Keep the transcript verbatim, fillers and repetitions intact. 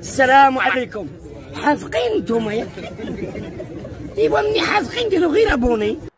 السلام عليكم. حاذقين نتوما ياك؟ ايوا مني حاذقين ديروا غير ابوني.